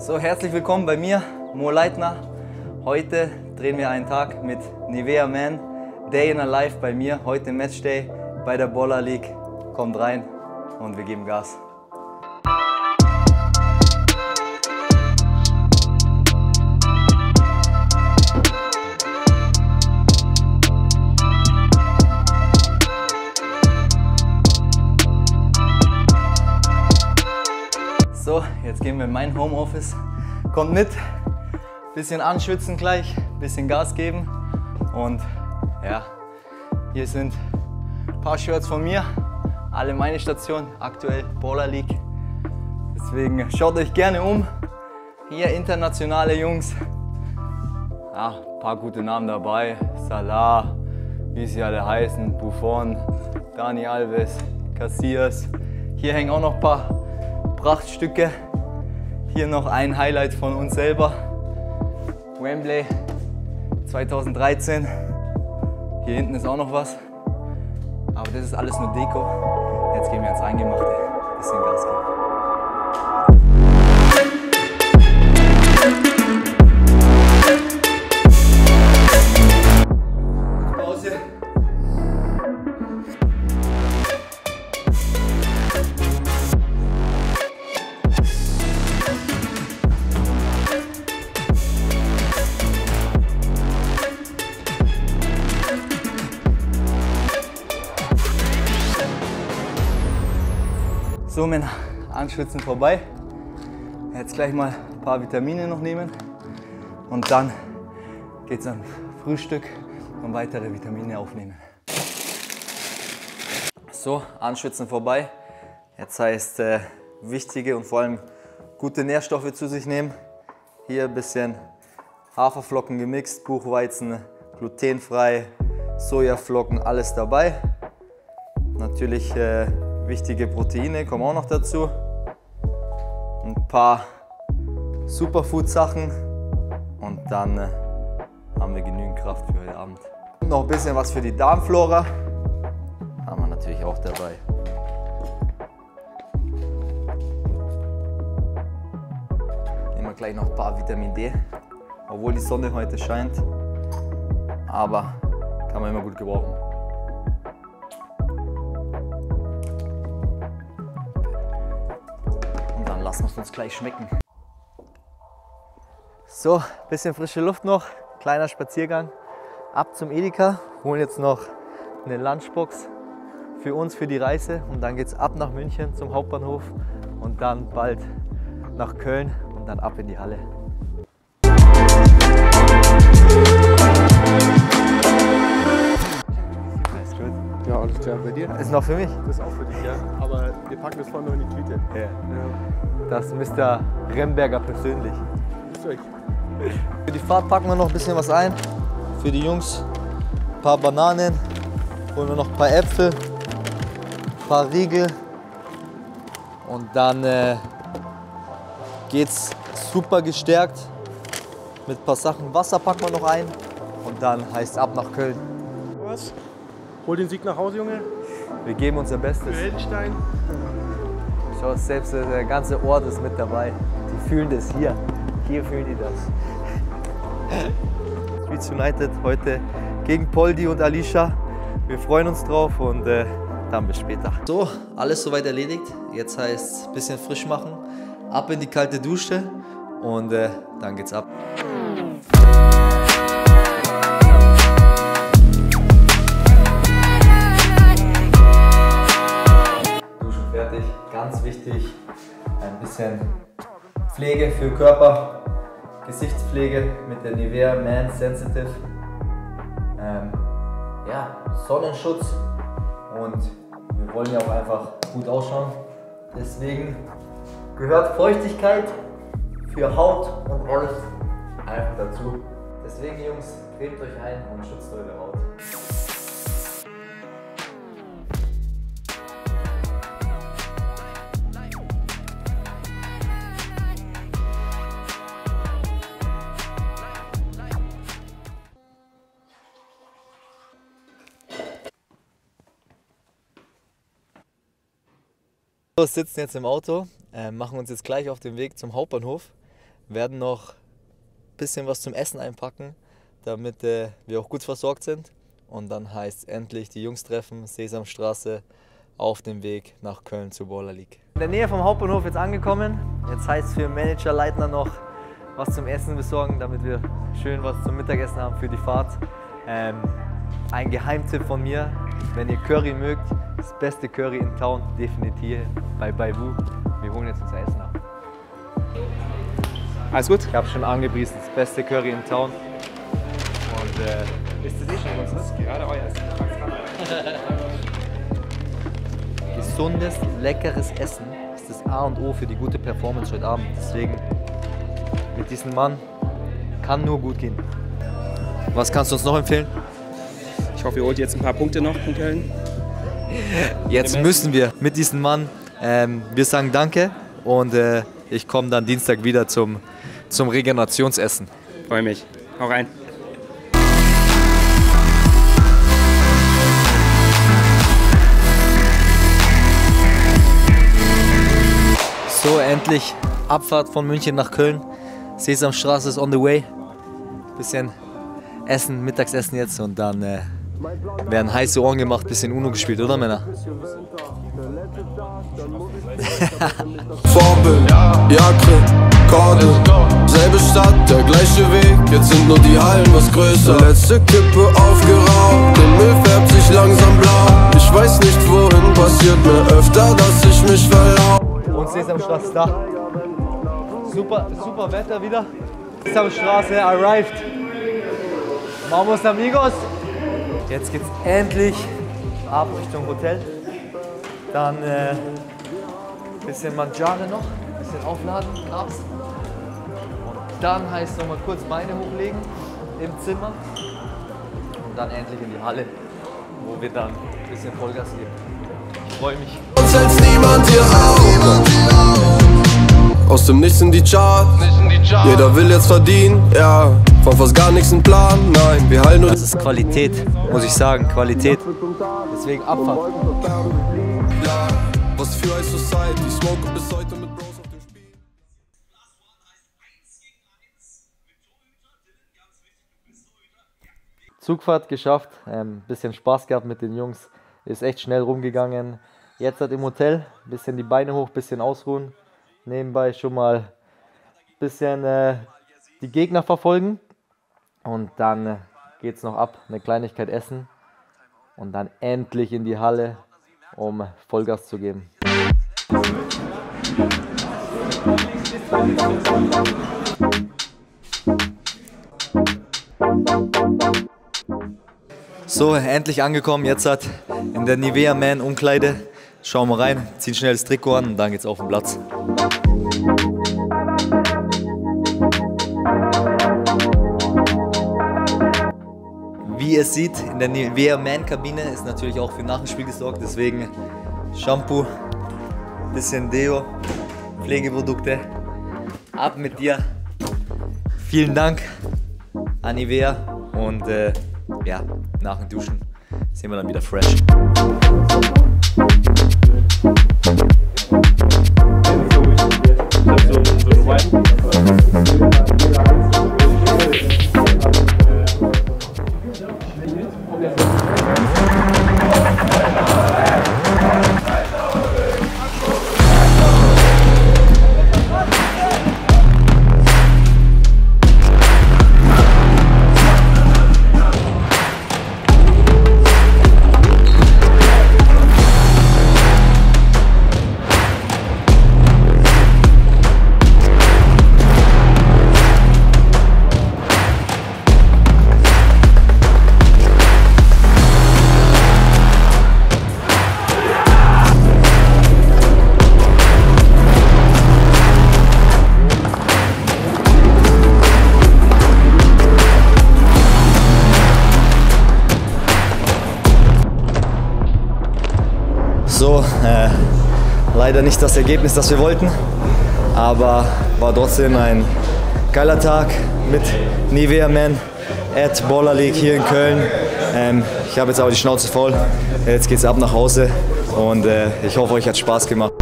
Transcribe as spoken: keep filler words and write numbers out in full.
So, herzlich willkommen bei mir, Mo Leitner. Heute drehen wir einen Tag mit Nivea Man, Day in a Life bei mir, heute Matchday bei der Baller League. Kommt rein und wir geben Gas. So, jetzt gehen wir in mein Homeoffice. Kommt mit, bisschen anschwitzen gleich, bisschen Gas geben. Und ja, hier sind ein paar Shirts von mir, alle meine Stationen, aktuell Baller League. Deswegen schaut euch gerne um. Hier internationale Jungs. Ja, ein paar gute Namen dabei. Salah, wie sie alle heißen, Buffon, Dani Alves, Casillas. Hier hängen auch noch ein paar Prachtstücke. Hier noch ein Highlight von uns selber. Wembley zweitausenddreizehn. Hier hinten ist auch noch was. Aber das ist alles nur Deko. Jetzt gehen wir ins Eingemachte. Ein bisschen Gas geben. So Männer, anschwitzen vorbei, jetzt gleich mal ein paar Vitamine noch nehmen und dann geht's an Frühstück und weitere Vitamine aufnehmen. So, anschwitzen vorbei, jetzt heißt äh, wichtige und vor allem gute Nährstoffe zu sich nehmen. Hier ein bisschen Haferflocken gemixt, Buchweizen, glutenfrei, Sojaflocken, alles dabei. Natürlich äh, wichtige Proteine kommen auch noch dazu. Ein paar Superfood-Sachen und dann äh, haben wir genügend Kraft für heute Abend. Und noch ein bisschen was für die Darmflora haben wir natürlich auch dabei. Nehmen wir gleich noch ein paar Vitamin D, obwohl die Sonne heute scheint, aber kann man immer gut gebrauchen. Lassen wir es uns gleich schmecken. So, ein bisschen frische Luft noch, kleiner Spaziergang. Ab zum Edeka, holen jetzt noch eine Lunchbox für uns, für die Reise. Und dann geht es ab nach München zum Hauptbahnhof und dann bald nach Köln und dann ab in die Halle. Ja, alles klar. Bei dir? Ist noch für mich? Das ist auch für dich, ja. Aber wir packen das vorne noch in die Tüte. Ja. Ja. Das ist Mister Remberger persönlich. Für die Fahrt packen wir noch ein bisschen was ein. Für die Jungs ein paar Bananen, holen wir noch ein paar Äpfel, ein paar Riegel. Und dann äh, geht's super gestärkt mit ein paar Sachen. Wasser packen wir noch ein und dann heißt es ab nach Köln. Was? Hol den Sieg nach Hause, Junge. Wir geben unser Bestes. Für Einstein. Schau, selbst der ganze Ort ist mit dabei. Die fühlen das hier. Hier fühlen die das. Speeds United heute gegen Poldi und Alicia. Wir freuen uns drauf und äh, dann bis später. So, alles soweit erledigt. Jetzt heißt es ein bisschen frisch machen. Ab in die kalte Dusche und äh, dann geht's ab. Ganz wichtig, ein bisschen Pflege für Körper, Gesichtspflege mit der Nivea Man Sensitive, ähm, ja, Sonnenschutz und wir wollen ja auch einfach gut ausschauen. Deswegen gehört Feuchtigkeit für Haut und alles einfach dazu. Deswegen Jungs, cremt euch ein und schützt eure Haut. Wir sitzen jetzt im Auto, äh, machen uns jetzt gleich auf den Weg zum Hauptbahnhof. werden noch ein bisschen was zum Essen einpacken, damit äh, wir auch gut versorgt sind. Und dann heißt es endlich die Jungs treffen, Sesamstraße, auf dem Weg nach Köln zur Baller League. In der Nähe vom Hauptbahnhof jetzt angekommen. Jetzt heißt es für Manager Leitner noch was zum Essen besorgen, damit wir schön was zum Mittagessen haben für die Fahrt. Ähm, ein Geheimtipp von mir, wenn ihr Curry mögt, das beste Curry in Town, definitiv bei Baivu. Wir holen jetzt unser Essen ab. Alles gut? Ich habe schon angepriesen, das beste Curry in Town. Und äh, ist das eh schon was? Das ist gerade euer Essen. Gesundes, leckeres Essen ist das A und O für die gute Performance heute Abend. Deswegen, mit diesem Mann kann nur gut gehen. Was kannst du uns noch empfehlen? Ich hoffe, ihr holt jetzt ein paar Punkte noch in Köln. Jetzt müssen wir mit diesem Mann, ähm, wir sagen Danke und äh, ich komme dann Dienstag wieder zum, zum Regenerationsessen. Freue mich. Hau rein. So, endlich Abfahrt von München nach Köln. Sesamstraße ist on the way. Bisschen Essen, Mittagsessen jetzt und dann äh, werden heiße Ohren gemacht, bisschen UNO gespielt, oder Männer? Vorbild, Jagdtritt, Kordel, selbe Stadt, der gleiche Weg, jetzt sind nur die Hallen was größer. Letzte Kippe aufgeraucht, der Müll färbt sich langsam blau. Ich weiß nicht wohin, passiert mir öfter, dass ich mich verlaufe. Und Sesamstraße ist da. Super, super Wetter wieder. Sesamstraße arrived. Vamos amigos. Jetzt geht's endlich ab Richtung Hotel. Dann äh, bisschen Mangiare noch, bisschen aufladen, abends. Und dann heißt es nochmal kurz Beine hochlegen im Zimmer. Und dann endlich in die Halle, wo wir dann ein bisschen Vollgas geben. Ich freue mich. Uns hält niemand hier auf. Aus dem Nichts in die Charts. Jeder will jetzt verdienen, ja. Von fast gar nichts ein Plan, nein, wir halten uns. Das ist Qualität, muss ich sagen, Qualität. Deswegen Abfahrt. Was für eine Society, smoke bis heute mit Bros auf dem Spiel. Zugfahrt geschafft, ähm, bisschen Spaß gehabt mit den Jungs, ist echt schnell rumgegangen. Jetzt hat im Hotel, bisschen die Beine hoch, bisschen ausruhen. Nebenbei schon mal bisschen äh, die Gegner verfolgen. Und dann geht es noch ab, eine Kleinigkeit essen und dann endlich in die Halle, um Vollgas zu geben. So, endlich angekommen, jetzt hat in der Nivea Man Umkleide. Schauen wir rein, ziehen schnell das Trikot an und dann geht's auf den Platz. Wie ihr seht, in der Nivea Man Kabine ist natürlich auch für Nachspiel gesorgt, deswegen Shampoo, bisschen Deo, Pflegeprodukte, ab mit dir. Vielen Dank an Nivea und äh, ja, nach dem Duschen sind wir dann wieder fresh. So, äh, leider nicht das Ergebnis, das wir wollten, aber war trotzdem ein geiler Tag mit Nivea Man at Baller League hier in Köln. Ähm, ich habe jetzt aber die Schnauze voll, jetzt geht's ab nach Hause und äh, ich hoffe, euch hat Spaß gemacht.